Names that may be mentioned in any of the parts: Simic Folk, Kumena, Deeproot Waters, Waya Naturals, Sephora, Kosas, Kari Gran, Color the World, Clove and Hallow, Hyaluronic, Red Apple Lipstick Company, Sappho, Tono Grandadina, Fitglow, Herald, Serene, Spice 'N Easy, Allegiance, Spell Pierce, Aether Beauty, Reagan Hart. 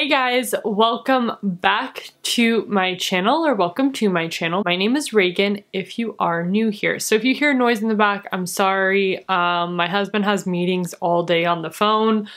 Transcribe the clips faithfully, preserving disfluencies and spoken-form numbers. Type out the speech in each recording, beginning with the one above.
Hey guys, welcome back to my channel, or welcome to my channel. My name is Reagan if you are new here. So if you hear noise in the back, I'm sorry. Um, my husband has meetings all day on the phone.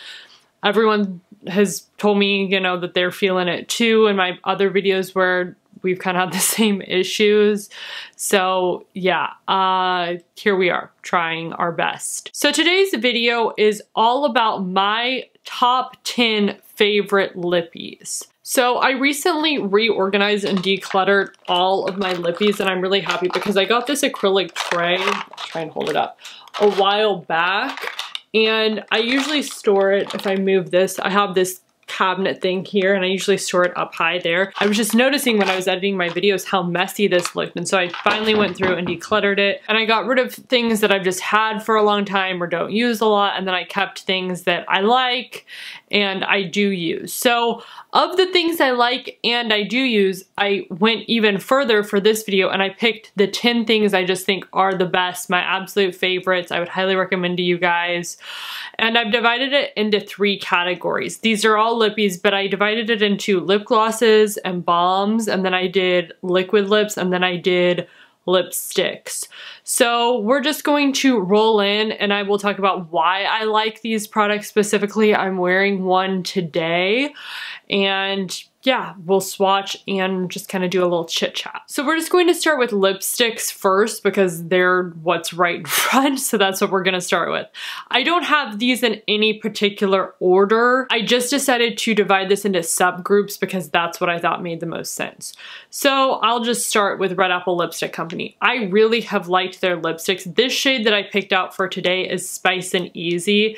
Everyone has told me, you know, that they're feeling it too in my other videos where we've kind of had the same issues. So yeah, uh, here we are trying our best. So today's video is all about my top ten favorite lippies. So I recently reorganized and decluttered all of my lippies, and I'm really happy because I got this acrylic tray, I'll try and hold it up, a while back, and I usually store it, if I move this, I have this cabinet thing here and I usually store it up high there. I was just noticing when I was editing my videos how messy this looked, and so I finally went through and decluttered it, and I got rid of things that I've just had for a long time or don't use a lot, and then I kept things that I like and I do use. So of the things I like and I do use, I went even further for this video and I picked the ten things I just think are the best, my absolute favorites, I would highly recommend to you guys. And I've divided it into three categories. These are all lippies, but I divided it into lip glosses and balms, and then I did liquid lips, and then I did lipsticks. So we're just going to roll in and I will talk about why I like these products specifically. I'm wearing one today, and yeah, we'll swatch and just kind of do a little chit chat. So we're just going to start with lipsticks first because they're what's right in front, so that's what we're gonna start with. I don't have these in any particular order. I just decided to divide this into subgroups because that's what I thought made the most sense. So I'll just start with Red Apple Lipstick Company. I really have liked their lipsticks. This shade that I picked out for today is Spice and Easy.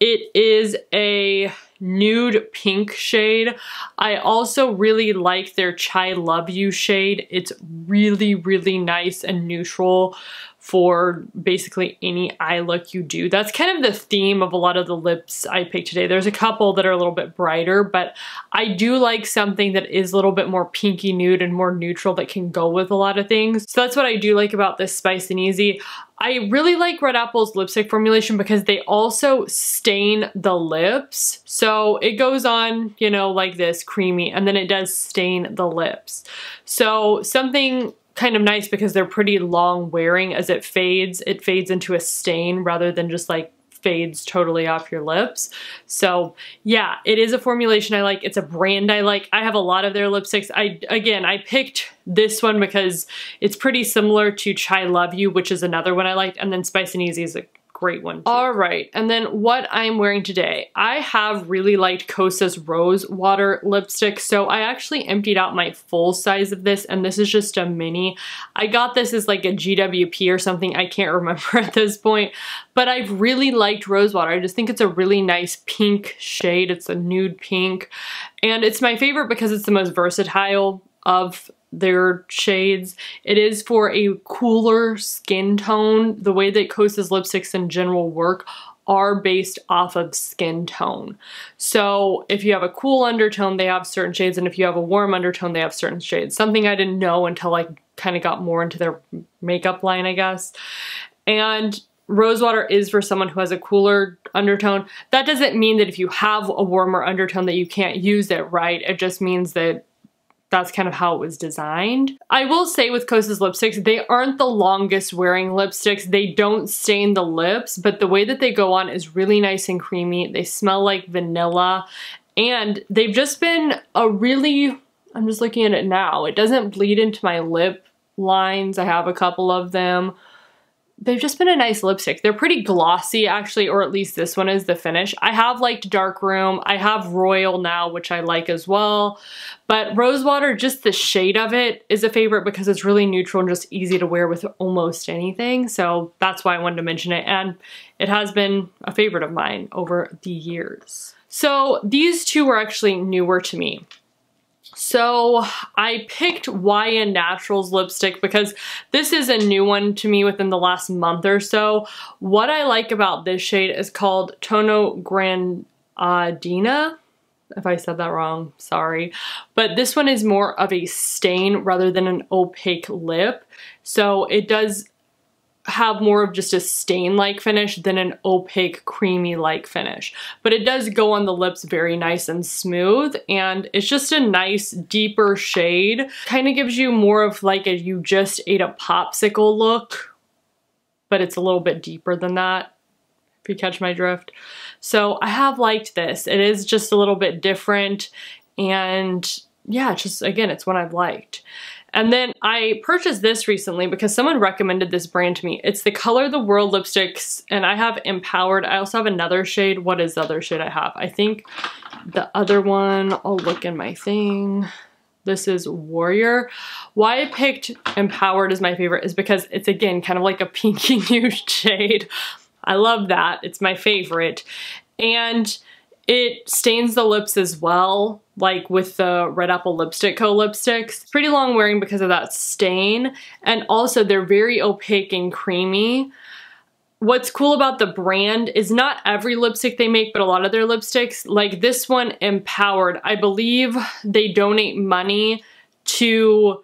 It is a nude pink shade. I also really like their Chai Love You shade. It's really, really nice and neutral for basically any eye look you do. That's kind of the theme of a lot of the lips I picked today. There's a couple that are a little bit brighter, but I do like something that is a little bit more pinky nude and more neutral that can go with a lot of things. So that's what I do like about this Spice and Easy. I really like Red Apple's lipstick formulation because they also stain the lips. So it goes on, you know, like this, creamy, and then it does stain the lips. So something kind of nice because they're pretty long wearing. As it fades, it fades into a stain rather than just like fades totally off your lips. So yeah, it is a formulation I like. It's a brand I like. I have a lot of their lipsticks. I, again, I picked this one because it's pretty similar to Chai Love You, which is another one I liked. And then Spice and Easy is a great one too. All right, and then what I'm wearing today. I have really liked Kosas Rose Water lipstick, so I actually emptied out my full size of this, and this is just a mini. I got this as like a G W P or something, I can't remember at this point, but I've really liked Rose Water. I just think it's a really nice pink shade. It's a nude pink, and it's my favorite because it's the most versatile of their shades. It is for a cooler skin tone. The way that Kosas lipsticks in general work are based off of skin tone. So if you have a cool undertone, they have certain shades, and if you have a warm undertone, they have certain shades. Something I didn't know until I kind of got more into their makeup line, I guess. And Rosewater is for someone who has a cooler undertone. That doesn't mean that if you have a warmer undertone that you can't use it, right? It just means that that's kind of how it was designed. I will say with Kosas lipsticks, they aren't the longest wearing lipsticks. They don't stain the lips, but the way that they go on is really nice and creamy. They smell like vanilla, and they've just been a really, I'm just looking at it now, it doesn't bleed into my lip lines. I have a couple of them. They've just been a nice lipstick. They're pretty glossy actually, or at least this one is the finish. I have liked Dark Room. I have Royal now, which I like as well. But Rosewater, just the shade of it is a favorite because it's really neutral and just easy to wear with almost anything. So that's why I wanted to mention it. And it has been a favorite of mine over the years. So these two were actually newer to me. So I picked Waya Naturals lipstick because this is a new one to me within the last month or so. What I like about this shade is called Tono Grandadina. If I said that wrong, sorry. But this one is more of a stain rather than an opaque lip. So it does have more of just a stain-like finish than an opaque, creamy-like finish. But it does go on the lips very nice and smooth, and it's just a nice, deeper shade. Kind of gives you more of like a you just ate a popsicle look, but it's a little bit deeper than that, if you catch my drift. So I have liked this. It is just a little bit different, and yeah, it's just, again, it's one I've liked. And then I purchased this recently because someone recommended this brand to me. It's the Color the World lipsticks, and I have Empowered. I also have another shade. What is the other shade I have? I think the other one, I'll look in my thing. This is Warrior. Why I picked Empowered as my favorite is because it's, again, kind of like a pinky nude shade. I love that. It's my favorite. And it stains the lips as well, like with the Red Apple Lipstick Co. lipsticks. Pretty long wearing because of that stain. And also they're very opaque and creamy. What's cool about the brand is not every lipstick they make, but a lot of their lipsticks, like this one, Empowered, I believe they donate money to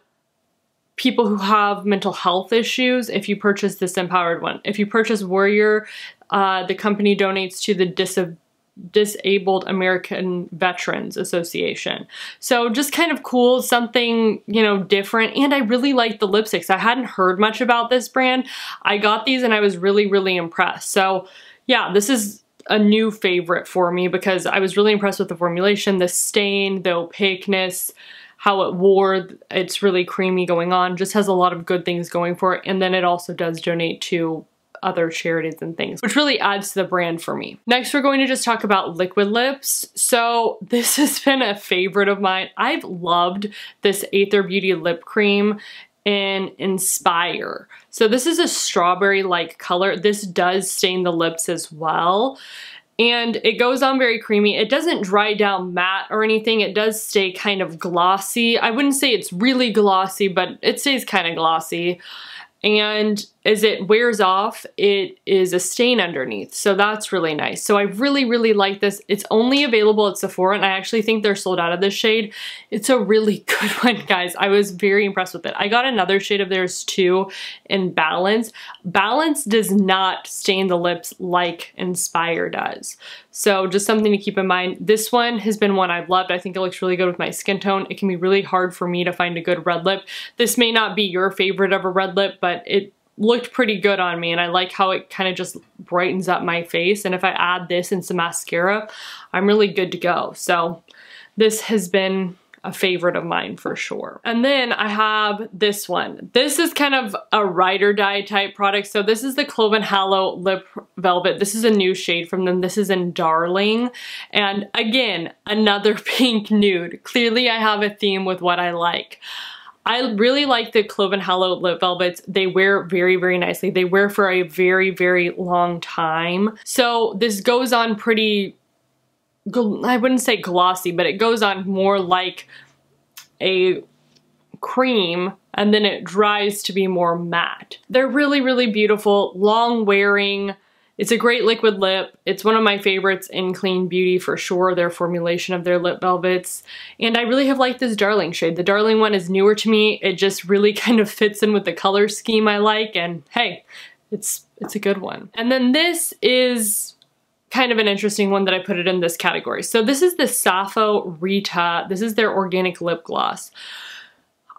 people who have mental health issues if you purchase this Empowered one. If you purchase Warrior, uh, the company donates to the disability Disabled American Veterans Association. So just kind of cool, something, you know, different. And I really liked the lipsticks. I hadn't heard much about this brand. I got these and I was really, really impressed. So yeah, this is a new favorite for me because I was really impressed with the formulation, the stain, the opaqueness, how it wore. It's really creamy going on. Just has a lot of good things going for it. And then it also does donate to other charities and things, which really adds to the brand for me. Next, we're going to just talk about liquid lips. So this has been a favorite of mine. I've loved this Aether Beauty lip cream in Inspire. So this is a strawberry-like color. This does stain the lips as well. And it goes on very creamy. It doesn't dry down matte or anything. It does stay kind of glossy. I wouldn't say it's really glossy, but it stays kind of glossy. And as it wears off, it is a stain underneath. So that's really nice. So I really, really like this. It's only available at Sephora, and I actually think they're sold out of this shade. It's a really good one, guys. I was very impressed with it. I got another shade of theirs too in Balance. Balance does not stain the lips like Inspire does. So just something to keep in mind. This one has been one I've loved. I think it looks really good with my skin tone. It can be really hard for me to find a good red lip. This may not be your favorite of a red lip, but it looked pretty good on me, and I like how it kind of just brightens up my face. And if I add this and some mascara, I'm really good to go. So this has been a favorite of mine for sure. And then I have this one. This is kind of a ride or die type product. So this is the Clove and Hallow Lip Velvet. This is a new shade from them. This is in Darling. And again, another pink nude. Clearly I have a theme with what I like. I really like the Clove and Hallow Lip Velvets. They wear very, very nicely. They wear for a very, very long time. So this goes on pretty, I wouldn't say glossy, but it goes on more like a cream, and then it dries to be more matte. They're really, really beautiful, long wearing. It's a great liquid lip. It's one of my favorites in Clean Beauty for sure, their formulation of their lip velvets. And I really have liked this Darling shade. The Darling one is newer to me. It just really kind of fits in with the color scheme I like, and hey, it's it's a good one. And then this is kind of an interesting one that I put it in this category. So this is the Sappho Rita. This is their organic lip gloss.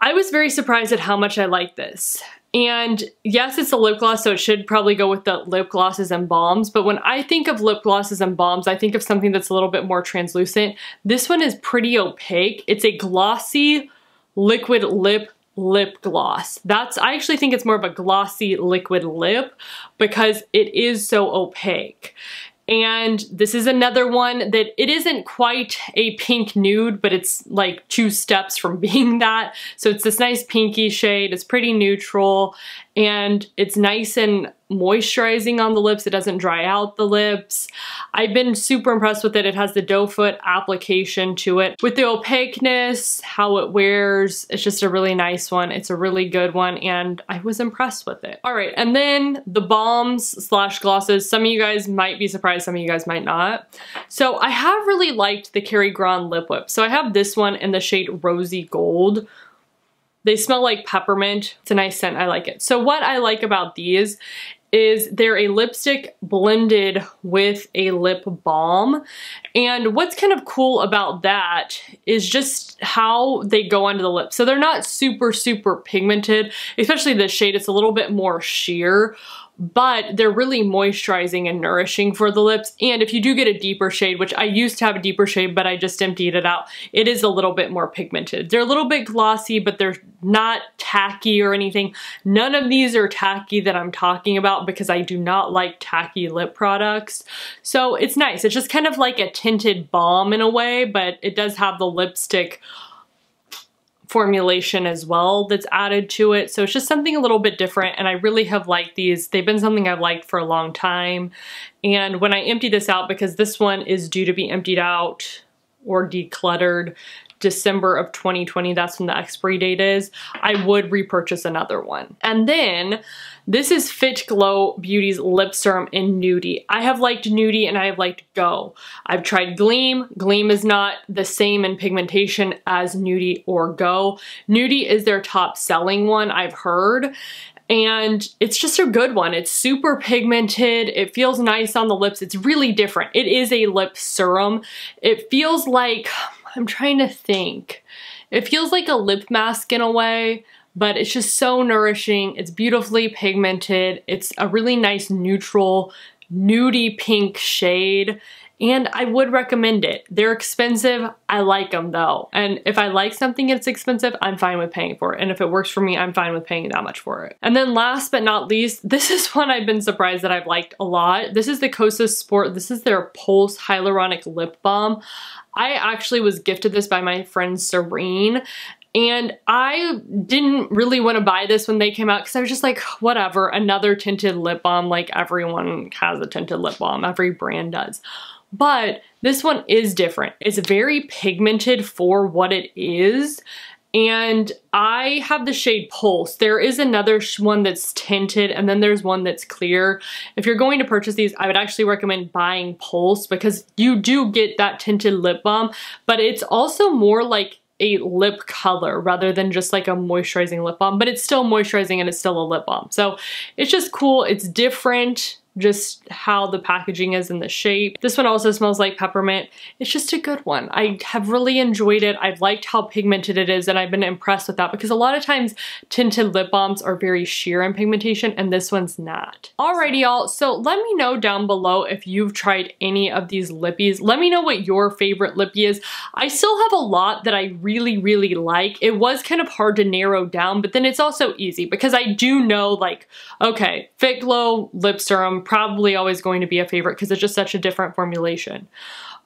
I was very surprised at how much I like this. And yes, it's a lip gloss, so it should probably go with the lip glosses and balms. But when I think of lip glosses and balms, I think of something that's a little bit more translucent. This one is pretty opaque. It's a glossy liquid lip lip gloss. That's, I actually think it's more of a glossy liquid lip because it is so opaque. And this is another one that it isn't quite a pink nude, but it's like two steps from being that. So it's this nice pinky shade. It's pretty neutral, and it's nice and moisturizing on the lips. It doesn't dry out the lips. I've been super impressed with it. It has the doe foot application to it. With the opaqueness, how it wears, it's just a really nice one. It's a really good one, and I was impressed with it. All right, and then the balms slash glosses. Some of you guys might be surprised, some of you guys might not. So I have really liked the Kari Gran Lip Whip. So I have this one in the shade Rosy Gold. They smell like peppermint. It's a nice scent, I like it. So what I like about these is they're a lipstick blended with a lip balm. And what's kind of cool about that is just how they go onto the lips. So they're not super, super pigmented, especially this shade. It's a little bit more sheer, but they're really moisturizing and nourishing for the lips. And if you do get a deeper shade, which I used to have a deeper shade, but I just emptied it out, it is a little bit more pigmented. They're a little bit glossy, but they're not tacky or anything. None of these are tacky that I'm talking about because I do not like tacky lip products. So it's nice. It's just kind of like a tinted balm in a way, but it does have the lipstick formulation as well that's added to it. So it's just something a little bit different, and I really have liked these. They've been something I've liked for a long time. And when I empty this out, because this one is due to be emptied out or decluttered December of twenty twenty, that's when the expiry date is, I would repurchase another one. And then this is Fit Glow Beauty's Lip Serum in Nudie. I have liked Nudie and I have liked Go. I've tried Gleam. Gleam is not the same in pigmentation as Nudie or Go. Nudie is their top selling one, I've heard. And it's just a good one. It's super pigmented. It feels nice on the lips. It's really different. It is a lip serum. It feels like, I'm trying to think. It feels like a lip mask in a way, but it's just so nourishing. It's beautifully pigmented. It's a really nice neutral, nudie pink shade. And I would recommend it. They're expensive. I like them though. And if I like something that's expensive, I'm fine with paying for it. And if it works for me, I'm fine with paying that much for it. And then last but not least, this is one I've been surprised that I've liked a lot. This is the Kosas Sport. This is their Pulse Hyaluronic Lip Balm. I actually was gifted this by my friend Serene. And I didn't really want to buy this when they came out because I was just like, whatever, another tinted lip balm. Like everyone has a tinted lip balm. Every brand does. But this one is different. It's very pigmented for what it is. And I have the shade Pulse. There is another one that's tinted, and then there's one that's clear. If you're going to purchase these, I would actually recommend buying Pulse because you do get that tinted lip balm, but it's also more like a lip color rather than just like a moisturizing lip balm, but it's still moisturizing and it's still a lip balm. So it's just cool. It's different, just how the packaging is and the shape. This one also smells like peppermint. It's just a good one. I have really enjoyed it. I've liked how pigmented it is, and I've been impressed with that because a lot of times tinted lip balms are very sheer in pigmentation, and this one's not. Alrighty, y'all. So let me know down below if you've tried any of these lippies. Let me know what your favorite lippy is. I still have a lot that I really, really like. It was kind of hard to narrow down, but then it's also easy because I do know, like, okay, Fit Glow Lip Serum probably always going to be a favorite because it's just such a different formulation.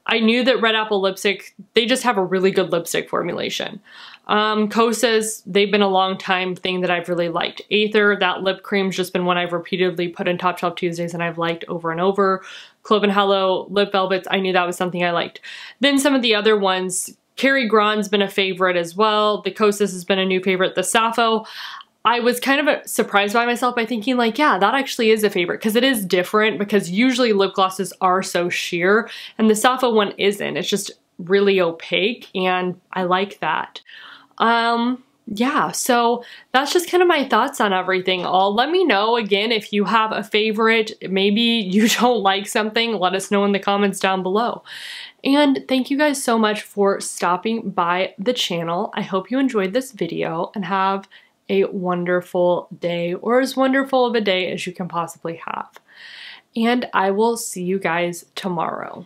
I knew that Red Apple Lipstick, they just have a really good lipstick formulation. Um, Kosas, they've been a long time thing that I've really liked. Aether, that lip cream's just been one I've repeatedly put in Top Shelf Tuesdays and I've liked over and over. Clove and Hallow, Lip Velvets, I knew that was something I liked. Then some of the other ones, Kari Gran's been a favorite as well. The Kosas has been a new favorite. The Sappho, I was kind of surprised by myself by thinking like, yeah, that actually is a favorite because it is different because usually lip glosses are so sheer and the Sappho one isn't. It's just really opaque and I like that. Um, yeah, so that's just kind of my thoughts on everything. All let me know again if you have a favorite. Maybe you don't like something. Let us know in the comments down below. And thank you guys so much for stopping by the channel. I hope you enjoyed this video and have a wonderful day, or as wonderful of a day as you can possibly have. And I will see you guys tomorrow.